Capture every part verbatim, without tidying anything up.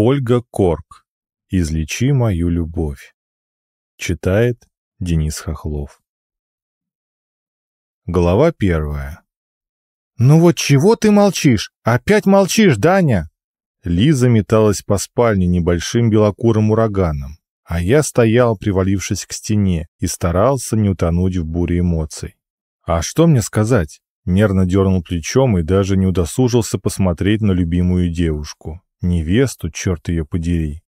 Ольга Корк. «Излечи мою любовь». Читает Денис Хохлов. Глава первая. «Ну вот чего ты молчишь? Опять молчишь, Даня?» Лиза металась по спальне небольшим белокурым ураганом, а я стоял, привалившись к стене, и старался не утонуть в буре эмоций. «А что мне сказать?» Нервно дернул плечом и даже не удосужился посмотреть на любимую девушку. Невесту, черт ее подери.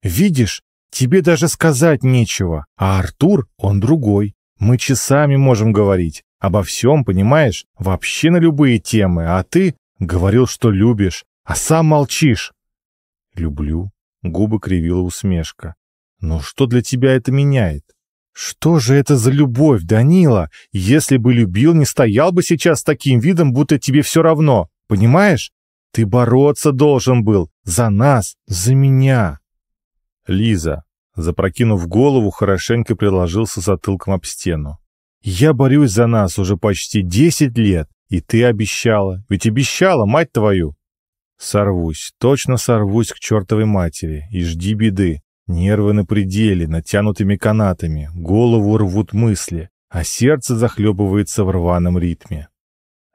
«Видишь, тебе даже сказать нечего, а Артур, он другой. Мы часами можем говорить, обо всем, понимаешь, вообще на любые темы, а ты говорил, что любишь, а сам молчишь». «Люблю», — губы кривила усмешка. «Но что для тебя это меняет?» «Что же это за любовь, Данила? Если бы любил, не стоял бы сейчас с таким видом, будто тебе все равно, понимаешь? Ты бороться должен был, за нас, за меня». «Лиза», запрокинув голову, хорошенько приложился затылком об стену. «Я борюсь за нас уже почти десять лет, и ты обещала, ведь обещала, мать твою!» «Сорвусь, точно сорвусь к чертовой матери, и жди беды. Нервы на пределе, натянутыми канатами, голову рвут мысли, а сердце захлебывается в рваном ритме».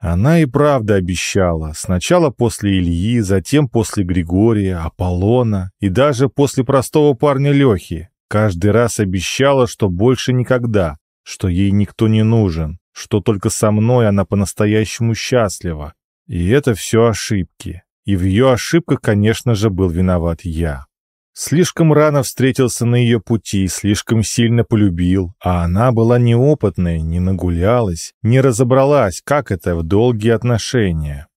Она и правда обещала, сначала после Ильи, затем после Григория, Аполлона и даже после простого парня Лехи. Каждый раз обещала, что больше никогда, что ей никто не нужен, что только со мной она по-настоящему счастлива. И это все ошибки. И в ее ошибках, конечно же, был виноват я. Слишком рано встретился на ее пути, слишком сильно полюбил, а она была неопытной, не нагулялась, не разобралась, как это в долгие отношения.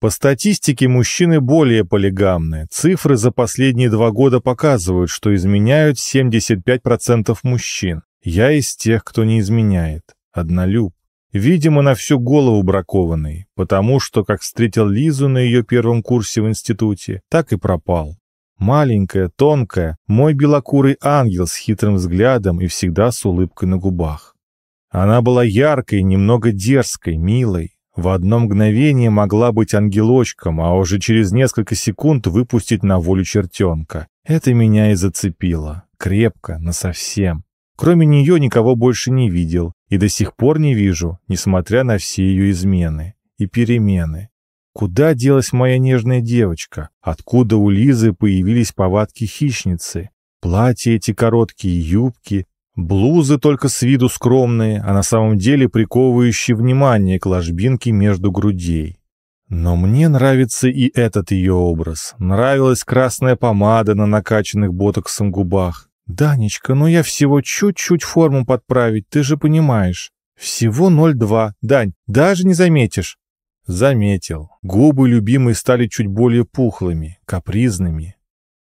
По статистике, мужчины более полигамны. Цифры за последние два года показывают, что изменяют семьдесят пять процентов мужчин. Я из тех, кто не изменяет. Однолюб. Видимо, на всю голову бракованный, потому что как встретил Лизу на ее первом курсе в институте, так и пропал. Маленькая, тонкая, мой белокурый ангел с хитрым взглядом и всегда с улыбкой на губах. Она была яркой, немного дерзкой, милой. В одно мгновение могла быть ангелочком, а уже через несколько секунд выпустить на волю чертенка. Это меня и зацепило. Крепко, насовсем. Кроме нее никого больше не видел и до сих пор не вижу, несмотря на все ее измены и перемены. Куда делась моя нежная девочка? Откуда у Лизы появились повадки хищницы? Платья эти короткие, юбки, блузы только с виду скромные, а на самом деле приковывающие внимание к ложбинке между грудей. Но мне нравится и этот ее образ. Нравилась красная помада на накачанных ботоксом губах. «Данечка, ну я всего чуть-чуть форму подправить, ты же понимаешь. Всего ноль два. Дань, даже не заметишь». Заметил. Губы любимой стали чуть более пухлыми, капризными.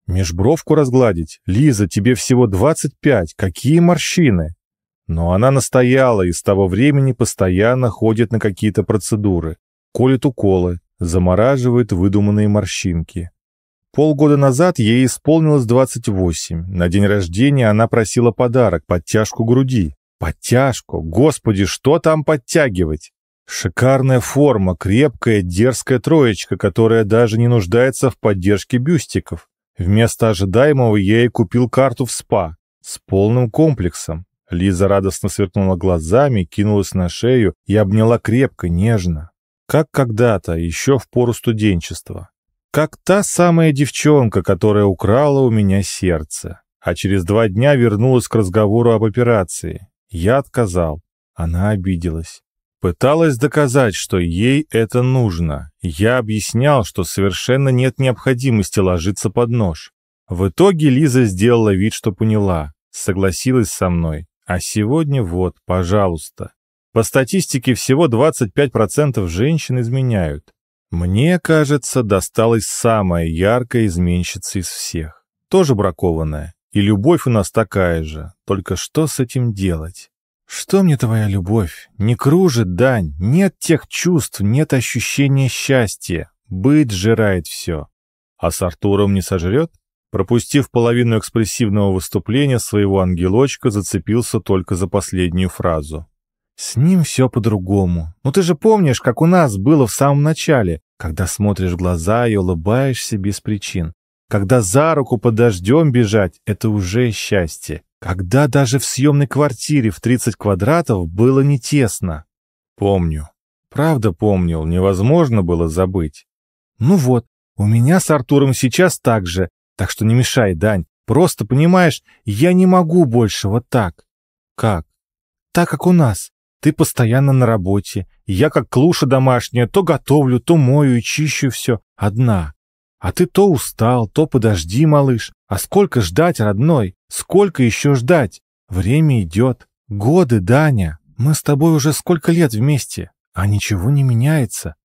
«Межбровку разгладить? Лиза, тебе всего двадцать пять, какие морщины!» Но она настояла и с того времени постоянно ходит на какие-то процедуры. Колет уколы, замораживает выдуманные морщинки. Полгода назад ей исполнилось двадцать восемь. На день рождения она просила подарок, подтяжку груди. Подтяжку? Господи, что там подтягивать? Шикарная форма, крепкая, дерзкая троечка, которая даже не нуждается в поддержке бюстиков. Вместо ожидаемого я ей купил карту в СПА с полным комплексом. Лиза радостно сверкнула глазами, кинулась на шею и обняла крепко, нежно. Как когда-то, еще в пору студенчества. Как та самая девчонка, которая украла у меня сердце. А через два дня вернулась к разговору об операции. Я отказал. Она обиделась. Пыталась доказать, что ей это нужно. Я объяснял, что совершенно нет необходимости ложиться под нож. В итоге Лиза сделала вид, что поняла, согласилась со мной. А сегодня вот, пожалуйста. По статистике всего двадцать пять процентов женщин изменяют. Мне кажется, досталась самая яркая изменщица из всех. Тоже бракованная. И любовь у нас такая же. Только что с этим делать? «Что мне твоя любовь? Не кружит, Дань, нет тех чувств, нет ощущения счастья. Быт сжирает все». «А с Артуром не сожрет?» Пропустив половину экспрессивного выступления своего ангелочка, зацепился только за последнюю фразу. «С ним все по-другому. Ну ты же помнишь, как у нас было в самом начале, когда смотришь в глаза и улыбаешься без причин. Когда за руку под дождем бежать – это уже счастье. Когда даже в съемной квартире в тридцать квадратов было не тесно. Помню. Правда помнил, невозможно было забыть. Ну вот, у меня с Артуром сейчас так же, так что не мешай, Дань. Просто, понимаешь, я не могу больше вот так. Как? Так, как у нас. Ты постоянно на работе. Я, как клуша домашняя, то готовлю, то мою и чищу все. Одна. А ты то устал, то подожди, малыш. А сколько ждать, родной? Сколько еще ждать? Время идет. Годы, Даня. Мы с тобой уже сколько лет вместе, а ничего не меняется.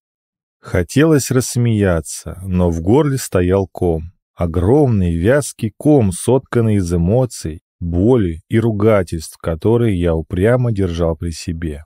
Хотелось рассмеяться, но в горле стоял ком. Огромный вязкий ком, сотканный из эмоций, боли и ругательств, которые я упрямо держал при себе.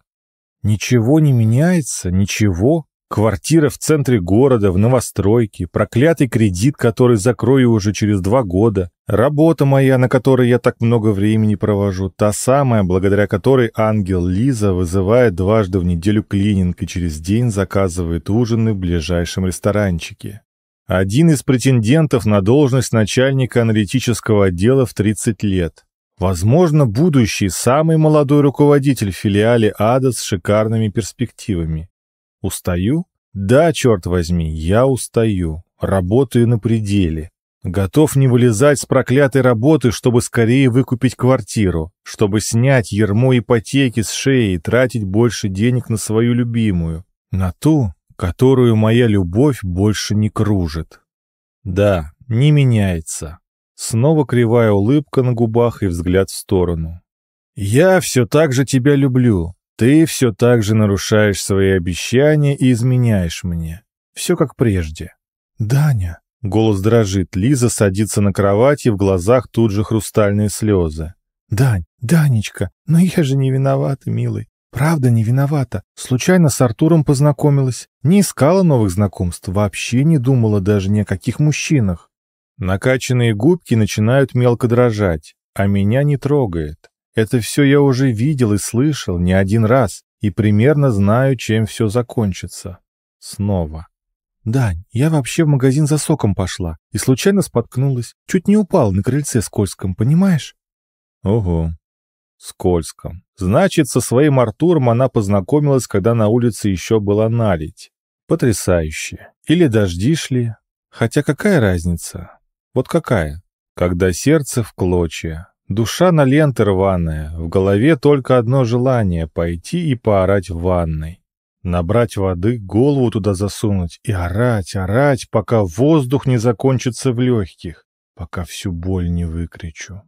Ничего не меняется, ничего. Квартира в центре города, в новостройке, проклятый кредит, который закрою уже через два года, работа моя, на которой я так много времени провожу, та самая, благодаря которой ангел Лиза вызывает дважды в неделю клининг и через день заказывает ужины в ближайшем ресторанчике. Один из претендентов на должность начальника аналитического отдела в тридцать лет. Возможно, будущий самый молодой руководитель в филиале АДА с шикарными перспективами. Устаю? Да, черт возьми, я устаю. Работаю на пределе. Готов не вылезать с проклятой работы, чтобы скорее выкупить квартиру, чтобы снять ярмо ипотеки с шеи и тратить больше денег на свою любимую, на ту, которую моя любовь больше не кружит. Да, не меняется. Снова кривая улыбка на губах и взгляд в сторону. Я все так же тебя люблю. Ты все так же нарушаешь свои обещания и изменяешь мне. Все как прежде. Даня. Голос дрожит. Лиза садится на кровати, в глазах тут же хрустальные слезы. Дань, Данечка, но я же не виновата, милый. Правда, не виновата. Случайно с Артуром познакомилась. Не искала новых знакомств, вообще не думала даже ни о каких мужчинах. Накачанные губки начинают мелко дрожать, а меня не трогает. Это все я уже видел и слышал не один раз, и примерно знаю, чем все закончится. Снова. Дань, я вообще в магазин за соком пошла и случайно споткнулась. Чуть не упал на крыльце скользком, понимаешь? Ого. Скользком. Значит, со своим Артуром она познакомилась, когда на улице еще была наледь. Потрясающе. Или дожди шли. Хотя какая разница? Вот какая? Когда сердце в клочья. Душа на ленты рваная, в голове только одно желание — пойти и поорать в ванной. Набрать воды, голову туда засунуть и орать, орать, пока воздух не закончится в легких, пока всю боль не выкричу.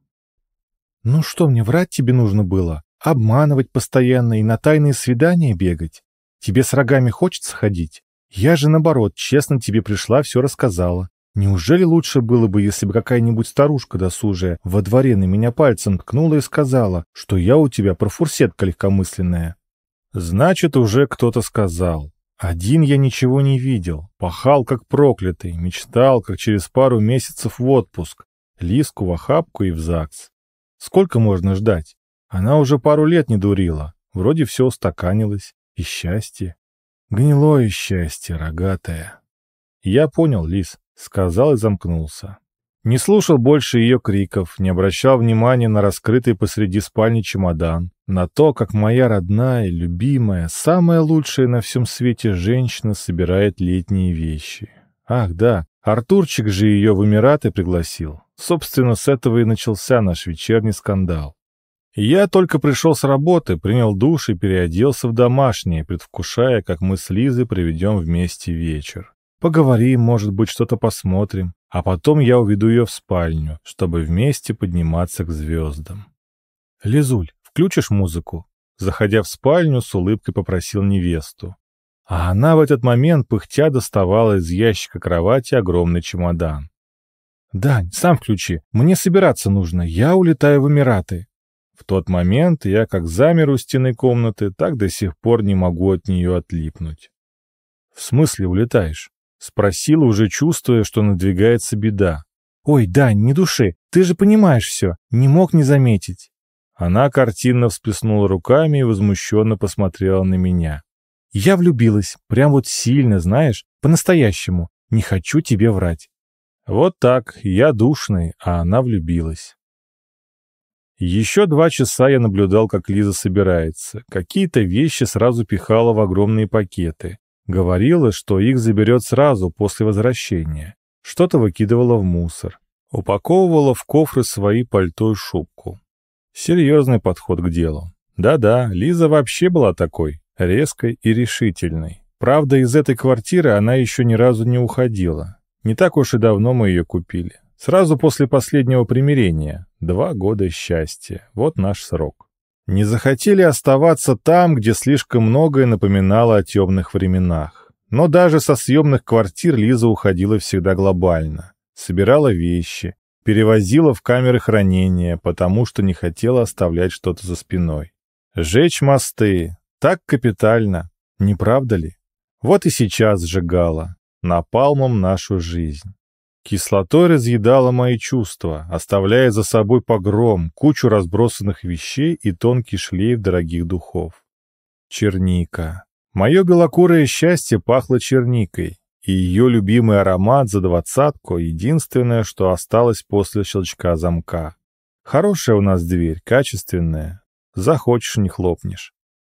Ну что мне, врать тебе нужно было? Обманывать постоянно и на тайные свидания бегать? Тебе с рогами хочется ходить? Я же, наоборот, честно тебе пришла, все рассказала. Неужели лучше было бы, если бы какая-нибудь старушка досужая во дворе на меня пальцем ткнула и сказала, что я у тебя профурсетка легкомысленная? Значит, уже кто-то сказал. Один я ничего не видел, пахал как проклятый, мечтал, как через пару месяцев в отпуск, Лиску в охапку и в ЗАГС. Сколько можно ждать? Она уже пару лет не дурила, вроде все устаканилось, и счастье. Гнилое счастье, рогатое. Я понял, Лис. Сказал и замкнулся. Не слушал больше ее криков, не обращал внимания на раскрытый посреди спальни чемодан, на то, как моя родная, любимая, самая лучшая на всем свете женщина собирает летние вещи. Ах да, Артурчик же ее в Эмираты пригласил. Собственно, с этого и начался наш вечерний скандал. Я только пришел с работы, принял душ и переоделся в домашнее, предвкушая, как мы с Лизой проведем вместе вечер. Поговорим, может быть, что-то посмотрим, а потом я уведу ее в спальню, чтобы вместе подниматься к звездам. «Лизуль, включишь музыку?» Заходя в спальню, с улыбкой попросил невесту. А она в этот момент пыхтя доставала из ящика кровати огромный чемодан. «Дань, сам включи, мне собираться нужно, я улетаю в Эмираты». В тот момент я как замер у стены комнаты, так до сих пор не могу от нее отлипнуть. «В смысле улетаешь?» Спросила, уже чувствуя, что надвигается беда. «Ой, Дань, не души, ты же понимаешь все, не мог не заметить». Она картинно всплеснула руками и возмущенно посмотрела на меня. «Я влюбилась, прям вот сильно, знаешь, по-настоящему. Не хочу тебе врать». Вот так, я душный, а она влюбилась. Еще два часа я наблюдал, как Лиза собирается. Какие-то вещи сразу пихала в огромные пакеты. Говорила, что их заберет сразу после возвращения. Что-то выкидывала в мусор. Упаковывала в кофры свои пальто и шубку. Серьезный подход к делу. Да-да, Лиза вообще была такой, резкой и решительной. Правда, из этой квартиры она еще ни разу не уходила. Не так уж и давно мы ее купили. Сразу после последнего примирения. Два года счастья. Вот наш срок. Не захотели оставаться там, где слишком многое напоминало о темных временах. Но даже со съемных квартир Лиза уходила всегда глобально. Собирала вещи, перевозила в камеры хранения, потому что не хотела оставлять что-то за спиной. Сжечь мосты. Так капитально. Не правда ли? Вот и сейчас сжигала. Напалмом нашу жизнь. Кислотой разъедала мои чувства, оставляя за собой погром, кучу разбросанных вещей и тонкий шлейф дорогих духов. Черника. Мое белокурое счастье пахло черникой, и ее любимый аромат за двадцатку — единственное, что осталось после щелчка замка. Хорошая у нас дверь, качественная. Захочешь — не хлопнешь.